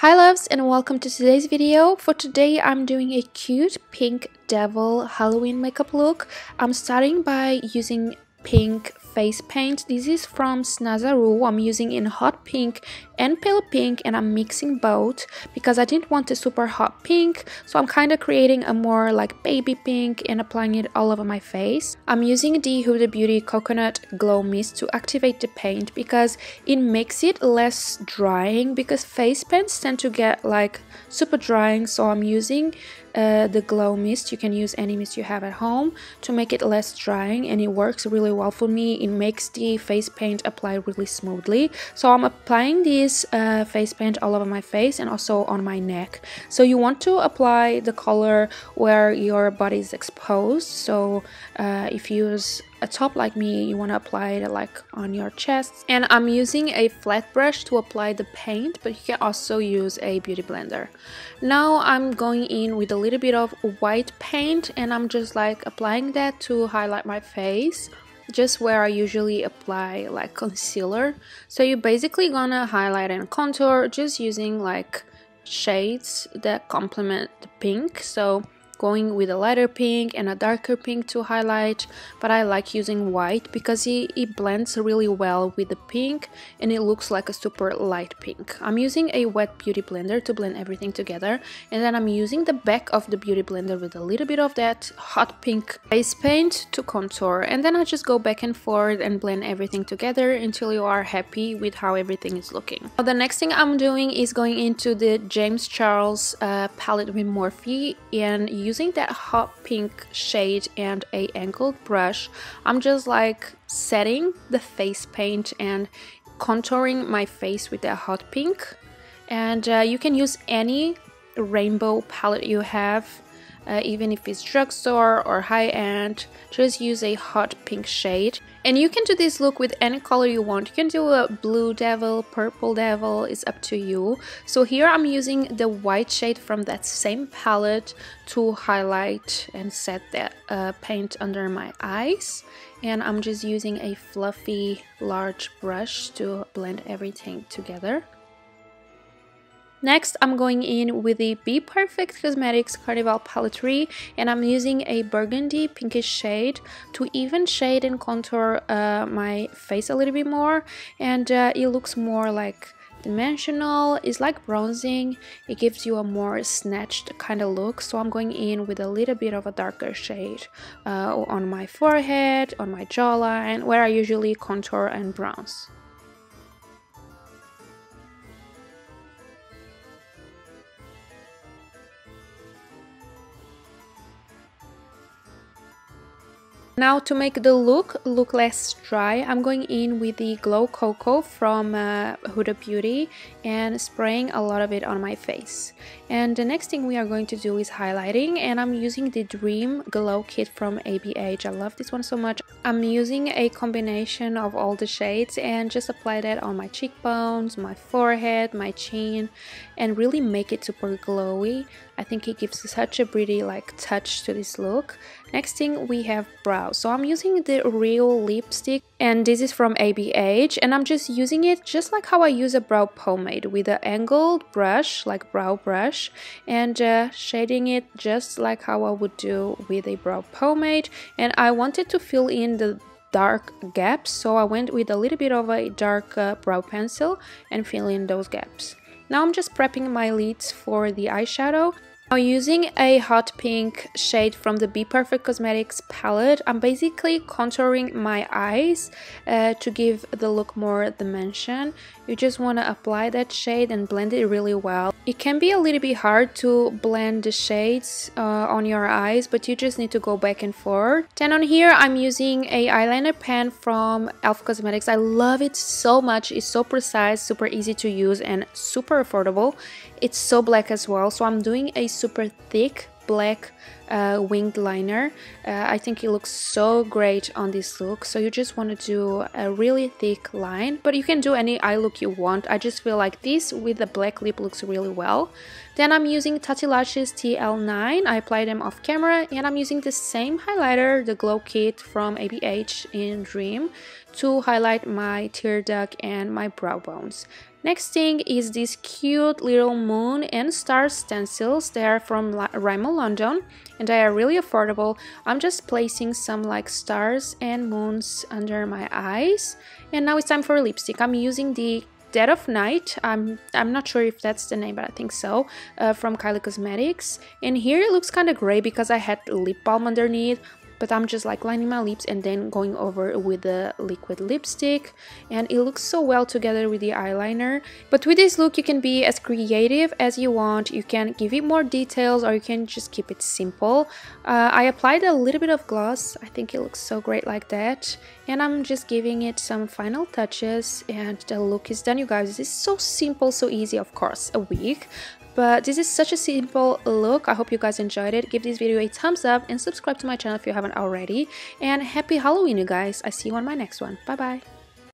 Hi loves, and welcome to today's video. For today I'm doing a cute pink devil Halloween makeup look. I'm starting by using pink face paint. This is from Snazaroo. I'm using in hot pink and pale pink, and I'm mixing both because I didn't want a super hot pink, so I'm kind of creating a more like baby pink and applying it all over my face. I'm using the Huda Beauty Coconut Glow Mist to activate the paint because it makes it less drying, because face paints tend to get like super drying, so I'm using the glow mist. You can use any mist you have at home to make it less drying, and it works really well for me. It makes the face paint apply really smoothly, so I'm applying this face paint all over my face and also on my neck. So you want to apply the color where your body is exposed, so if you use a top like me, you want to apply it like on your chest. And I'm using a flat brush to apply the paint, but you can also use a beauty blender. Now I'm going in with a little bit of white paint, and I'm just like applying that to highlight my face, just where I usually apply like concealer. So you're basically gonna highlight and contour just using like shades that complement the pink. So going with a lighter pink and a darker pink to highlight, but I like using white because it blends really well with the pink and it looks like a super light pink. I'm using a wet beauty blender to blend everything together, and then I'm using the back of the beauty blender with a little bit of that hot pink face paint to contour, and then I just go back and forth and blend everything together until you are happy with how everything is looking. Now the next thing I'm doing is going into the James Charles palette with Morphe, and using that hot pink shade and a angled brush, I'm just like setting the face paint and contouring my face with that hot pink. And you can use any rainbow palette you have, even if it's drugstore or high-end, just use a hot pink shade. And you can do this look with any color you want. You can do a blue devil, purple devil, it's up to you. So here I'm using the white shade from that same palette to highlight and set that paint under my eyes. And I'm just using a fluffy large brush to blend everything together. Next, I'm going in with the Be Perfect Cosmetics Carnival Palette III, and I'm using a burgundy pinkish shade to even shade and contour my face a little bit more, and it looks more like dimensional. It's like bronzing, it gives you a more snatched kind of look. So I'm going in with a little bit of a darker shade on my forehead, on my jawline, where I usually contour and bronze. Now to make the look less dry, I'm going in with the Glow Coco from Huda Beauty and spraying a lot of it on my face. And the next thing we are going to do is highlighting, and I'm using the Dream Glow Kit from ABH. I love this one so much. I'm using a combination of all the shades and just apply that on my cheekbones, my forehead, my chin, and really make it super glowy. I think it gives such a pretty like touch to this look. Next thing we have brows, so I'm using the Real Lipstick, and this is from ABH, and I'm just using it just like how I use a brow pomade, with an angled brush, like brow brush, and shading it just like how I would do with a brow pomade. And I wanted to fill in the dark gaps, so I went with a little bit of a dark brow pencil and fill in those gaps. Now I'm just prepping my lids for the eyeshadow. Now using a hot pink shade from the Be Perfect Cosmetics palette, I'm basically contouring my eyes to give the look more dimension. You just want to apply that shade and blend it really well. It can be a little bit hard to blend the shades on your eyes, but you just need to go back and forth. Then on here I'm using a eyeliner pen from Elf Cosmetics. I love it so much. It's so precise, super easy to use, and super affordable. It's so black as well, so I'm doing a super thick black winged liner. I think it looks so great on this look. So you just want to do a really thick line, but you can do any eye look you want. I just feel like this with the black lip looks really well. Then I'm using Tati Lashes TL9. I applied them off camera, and I'm using the same highlighter, the Glow Kit from ABH in Dream, to highlight my tear duct and my brow bones. Next thing is these cute little moon and star stencils. They are from Rimmel London and they are really affordable. I'm just placing some like stars and moons under my eyes. And now it's time for lipstick. I'm using the Dead of Night. I'm not sure if that's the name, but I think so, from Kylie Cosmetics. And here it looks kind of gray because I had lip balm underneath, but I'm just like lining my lips and then going over with the liquid lipstick, and it looks so well together with the eyeliner. But with this look you can be as creative as you want. You can give it more details or you can just keep it simple. I applied a little bit of gloss. I think it looks so great like that, and I'm just giving it some final touches, and the look is done, you guys. This is so simple, so easy. Of course, a wig, but this is such a simple look. I hope you guys enjoyed it. Give this video a thumbs up and subscribe to my channel if you haven't already. And happy Halloween, you guys. I see you on my next one. Bye bye.